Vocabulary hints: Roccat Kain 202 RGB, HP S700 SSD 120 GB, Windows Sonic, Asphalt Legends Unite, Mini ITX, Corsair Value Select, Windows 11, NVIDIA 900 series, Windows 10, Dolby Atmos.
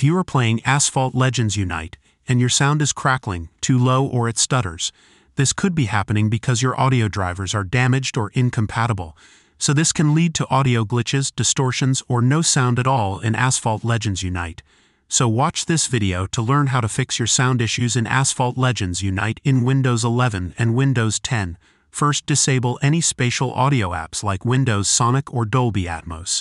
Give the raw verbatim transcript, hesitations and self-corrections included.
If you are playing Asphalt Legends Unite and your sound is crackling, too low, or it stutters, this could be happening because your audio drivers are damaged or incompatible, so this can lead to audio glitches, distortions, or no sound at all in Asphalt Legends Unite. So watch this video to learn how to fix your sound issues in Asphalt Legends Unite in Windows eleven and Windows ten. First, disable any spatial audio apps like Windows Sonic or Dolby Atmos.